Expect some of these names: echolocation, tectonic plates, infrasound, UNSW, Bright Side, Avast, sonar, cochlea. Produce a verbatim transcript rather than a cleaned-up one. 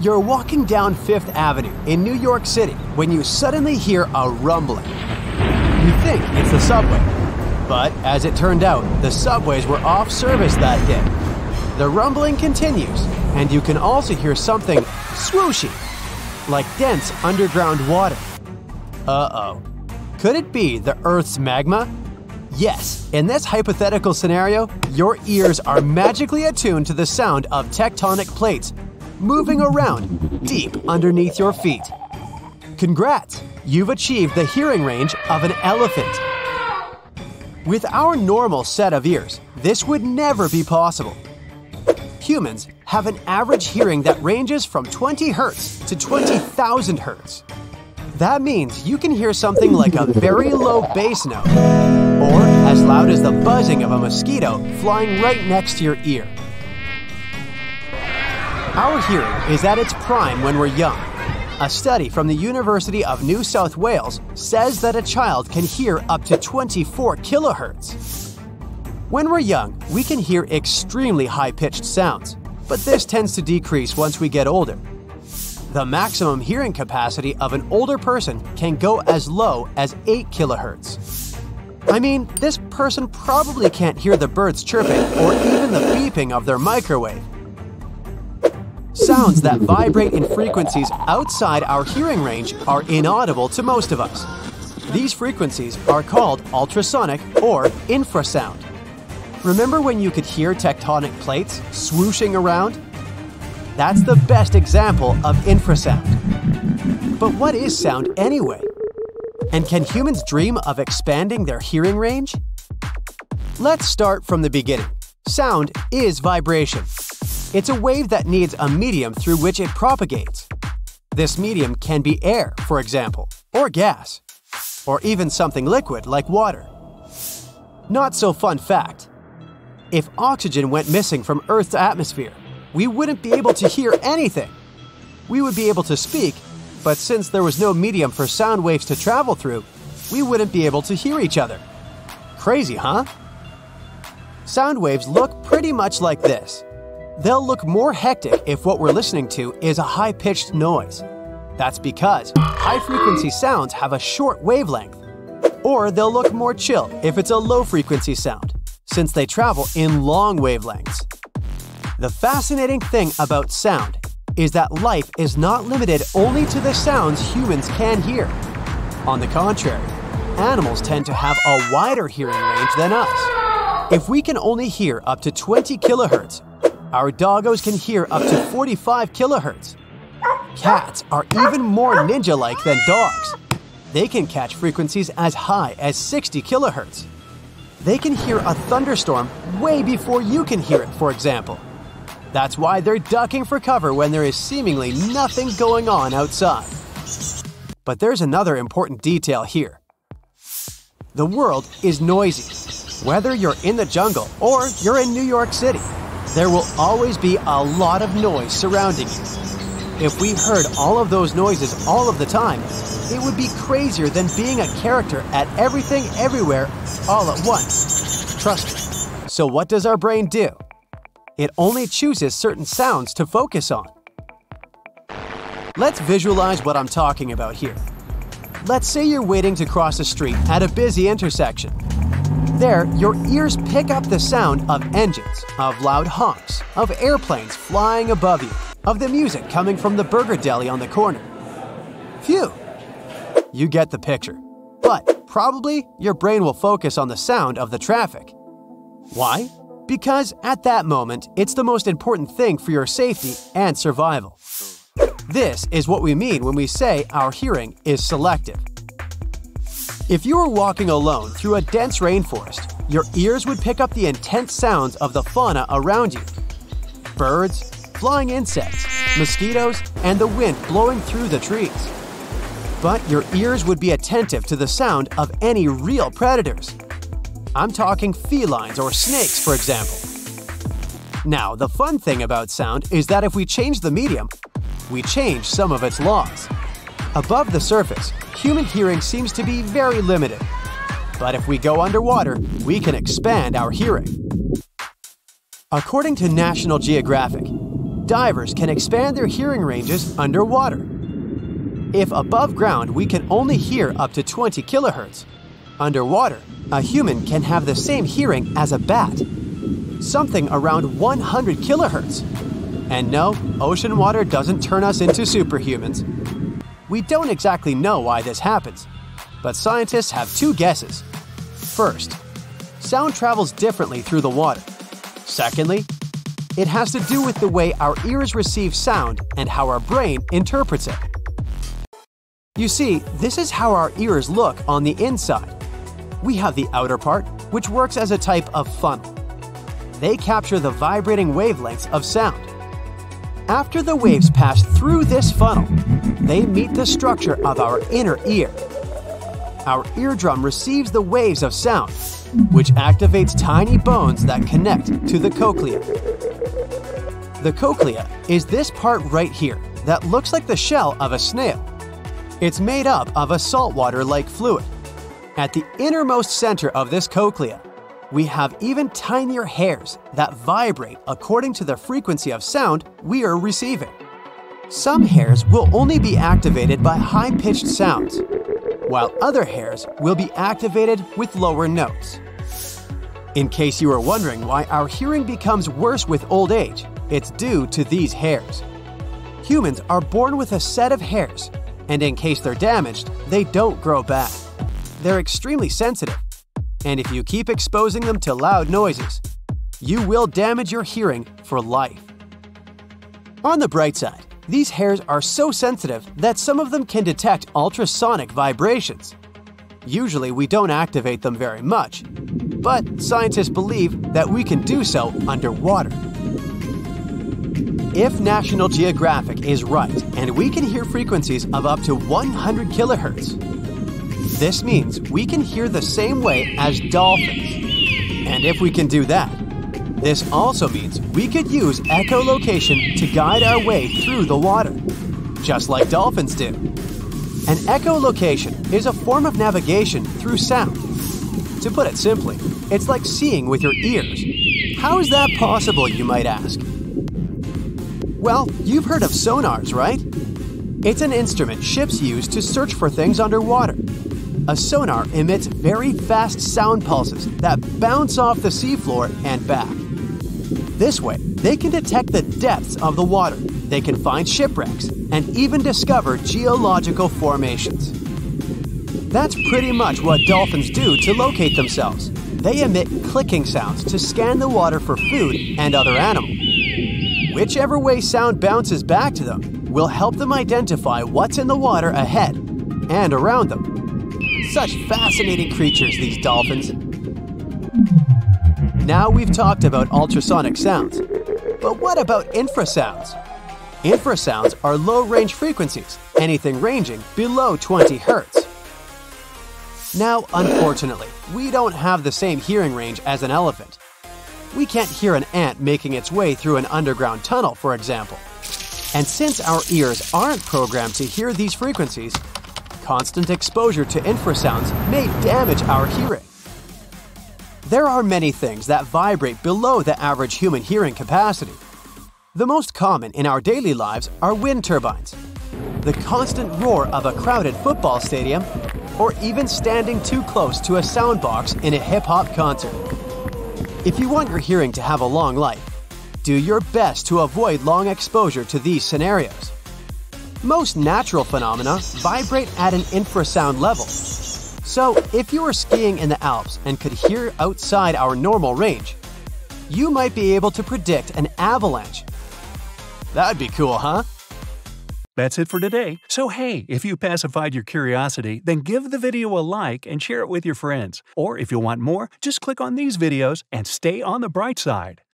You're walking down Fifth Avenue in New York City when you suddenly hear a rumbling. You think it's the subway, but as it turned out, the subways were off service that day. The rumbling continues, and you can also hear something swooshy, like dense underground water. Uh-oh. Could it be the Earth's magma? Yes, in this hypothetical scenario, your ears are magically attuned to the sound of tectonic plates moving around deep underneath your feet. Congrats! You've achieved the hearing range of an elephant. With our normal set of ears, this would never be possible. Humans have an average hearing that ranges from twenty hertz to twenty thousand hertz. That means you can hear something like a very low bass note, or as loud as the buzzing of a mosquito flying right next to your ear. Our hearing is at its prime when we're young. A study from the University of New South Wales says that a child can hear up to twenty-four kilohertz. When we're young, we can hear extremely high-pitched sounds, but this tends to decrease once we get older. The maximum hearing capacity of an older person can go as low as eight kilohertz. I mean, this person probably can't hear the birds chirping or even the beeping of their microwave. Sounds that vibrate in frequencies outside our hearing range are inaudible to most of us. These frequencies are called ultrasonic or infrasound. Remember when you could hear tectonic plates swooshing around? That's the best example of infrasound. But what is sound anyway? And can humans dream of expanding their hearing range? Let's start from the beginning. Sound is vibration. It's a wave that needs a medium through which it propagates. This medium can be air, for example, or gas, or even something liquid like water. Not so fun fact. If oxygen went missing from Earth's atmosphere, we wouldn't be able to hear anything. We would be able to speak, but since there was no medium for sound waves to travel through, we wouldn't be able to hear each other. Crazy, huh? Sound waves look pretty much like this. They'll look more hectic if what we're listening to is a high-pitched noise. That's because high-frequency sounds have a short wavelength. Or they'll look more chill if it's a low-frequency sound, since they travel in long wavelengths. The fascinating thing about sound is that life is not limited only to the sounds humans can hear. On the contrary, animals tend to have a wider hearing range than us. If we can only hear up to twenty kilohertz, our doggos can hear up to forty-five kilohertz. Cats are even more ninja-like than dogs. They can catch frequencies as high as sixty kilohertz. They can hear a thunderstorm way before you can hear it, for example. That's why they're ducking for cover when there is seemingly nothing going on outside. But there's another important detail here. The world is noisy. Whether you're in the jungle or you're in New York City, there will always be a lot of noise surrounding you. If we heard all of those noises all of the time, it would be crazier than being a character at everything, everywhere, all at once. Trust me. So what does our brain do? It only chooses certain sounds to focus on. Let's visualize what I'm talking about here. Let's say you're waiting to cross a street at a busy intersection. There, your ears pick up the sound of engines, of loud honks, of airplanes flying above you, of the music coming from the burger deli on the corner. Phew! You get the picture. But probably your brain will focus on the sound of the traffic. Why? Because at that moment, it's the most important thing for your safety and survival. This is what we mean when we say our hearing is selective. If you were walking alone through a dense rainforest, your ears would pick up the intense sounds of the fauna around you. Birds, flying insects, mosquitoes, and the wind blowing through the trees. But your ears would be attentive to the sound of any real predators. I'm talking felines or snakes, for example. Now, the fun thing about sound is that if we change the medium, we change some of its laws. Above the surface, human hearing seems to be very limited. But if we go underwater, we can expand our hearing. According to National Geographic, divers can expand their hearing ranges underwater. If above ground, we can only hear up to twenty kilohertz. Underwater, a human can have the same hearing as a bat, something around one hundred kilohertz. And no, ocean water doesn't turn us into superhumans. We don't exactly know why this happens, but scientists have two guesses. First, sound travels differently through the water. Secondly, it has to do with the way our ears receive sound and how our brain interprets it. You see, this is how our ears look on the inside. We have the outer part, which works as a type of funnel. They capture the vibrating wavelengths of sound. After the waves pass through this funnel, they meet the structure of our inner ear. Our eardrum receives the waves of sound, which activates tiny bones that connect to the cochlea. The cochlea is this part right here that looks like the shell of a snail. It's made up of a saltwater-like fluid. At the innermost center of this cochlea, we have even tinier hairs that vibrate according to the frequency of sound we are receiving. Some hairs will only be activated by high-pitched sounds, while other hairs will be activated with lower notes. In case you are wondering why our hearing becomes worse with old age, it's due to these hairs. Humans are born with a set of hairs, and in case they're damaged, they don't grow back. They're extremely sensitive, and if you keep exposing them to loud noises, you will damage your hearing for life. On the bright side, these hairs are so sensitive that some of them can detect ultrasonic vibrations. Usually we don't activate them very much, but scientists believe that we can do so underwater. If National Geographic is right and we can hear frequencies of up to one hundred kilohertz, this means we can hear the same way as dolphins. And if we can do that, this also means we could use echolocation to guide our way through the water, just like dolphins do. And echolocation is a form of navigation through sound. To put it simply, it's like seeing with your ears. How is that possible, you might ask? Well, you've heard of sonars, right? It's an instrument ships use to search for things underwater. A sonar emits very fast sound pulses that bounce off the seafloor and back. This way, they can detect the depths of the water, they can find shipwrecks, and even discover geological formations. That's pretty much what dolphins do to locate themselves. They emit clicking sounds to scan the water for food and other animals. Whichever way sound bounces back to them will help them identify what's in the water ahead and around them. Such fascinating creatures, these dolphins. Now we've talked about ultrasonic sounds, but what about infrasounds? Infrasounds are low-range frequencies, anything ranging below twenty hertz. Now, unfortunately, we don't have the same hearing range as an elephant. We can't hear an ant making its way through an underground tunnel, for example. And since our ears aren't programmed to hear these frequencies, constant exposure to infrasounds may damage our hearing. There are many things that vibrate below the average human hearing capacity. The most common in our daily lives are wind turbines, the constant roar of a crowded football stadium, or even standing too close to a soundbox in a hip-hop concert. If you want your hearing to have a long life, do your best to avoid long exposure to these scenarios. Most natural phenomena vibrate at an infrasound level. So, if you were skiing in the Alps and could hear outside our normal range, you might be able to predict an avalanche. That'd be cool, huh? That's it for today. So hey, if you pacified your curiosity, then give the video a like and share it with your friends. Or if you want more, just click on these videos and stay on the bright side.